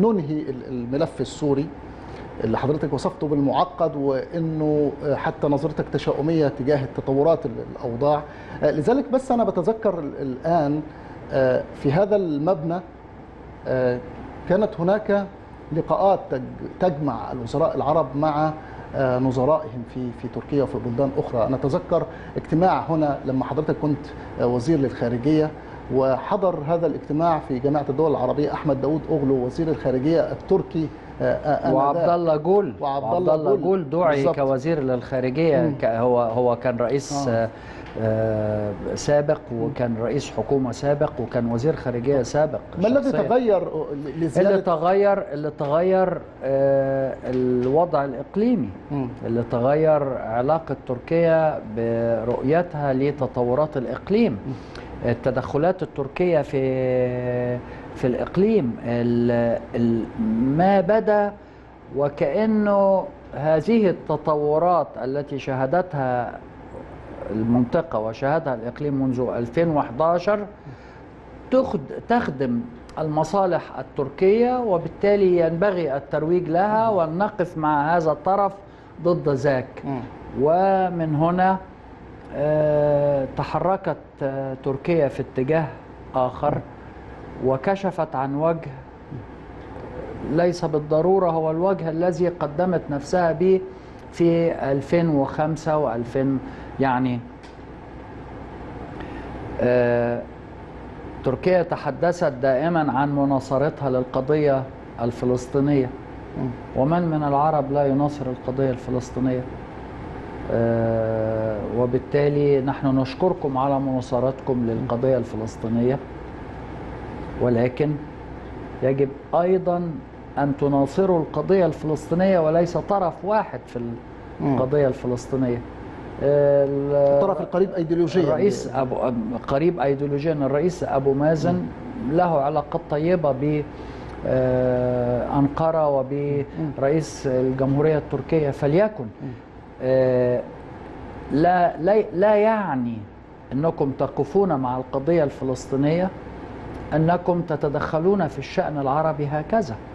ننهي الملف السوري اللي حضرتك وصفته بالمعقد، وانه حتى نظرتك تشاؤميه تجاه التطورات الاوضاع. لذلك بس انا بتذكر الان في هذا المبنى كانت هناك لقاءات تجمع الوزراء العرب مع نظرائهم في تركيا وفي بلدان اخرى. انا اتذكر اجتماع هنا لما حضرتك كنت وزير للخارجيه، وحضر هذا الاجتماع في جامعة الدول العربية احمد داوود اوغلو وزير الخارجية التركي، وعبد الله جول دعي كوزير للخارجية. هو كان رئيس سابق، وكان رئيس حكومة سابق، وكان وزير خارجية سابق. ما الذي تغير لزيادة؟ اللي تغير الوضع الإقليمي، اللي تغير علاقة تركيا برؤيتها لتطورات الإقليم، التدخلات التركية في الإقليم، ما بدا وكأنه هذه التطورات التي شهدتها المنطقة وشهدها الإقليم منذ 2011 تخدم المصالح التركية، وبالتالي ينبغي الترويج لها ونقف مع هذا الطرف ضد ذاك. ومن هنا تحركت تركيا في اتجاه آخر، وكشفت عن وجه ليس بالضرورة هو الوجه الذي قدمت نفسها به في 2005 و2000. يعني تركيا تحدثت دائما عن مناصرتها للقضية الفلسطينية، ومن من العرب لا يناصر القضية الفلسطينية؟ وبالتالي نحن نشكركم على مناصرتكم للقضية الفلسطينية، ولكن يجب أيضا أن تناصروا القضية الفلسطينية وليس طرف واحد في القضية الفلسطينية. الطرف القريب أيديولوجيا، رئيس قريب أيديولوجيا، الرئيس أبو مازن له علاقات طيبة ب أنقرة وبرئيس الجمهورية التركية، فليكن لا يعني أنكم تقفون مع القضية الفلسطينية أنكم تتدخلون في الشأن العربي هكذا.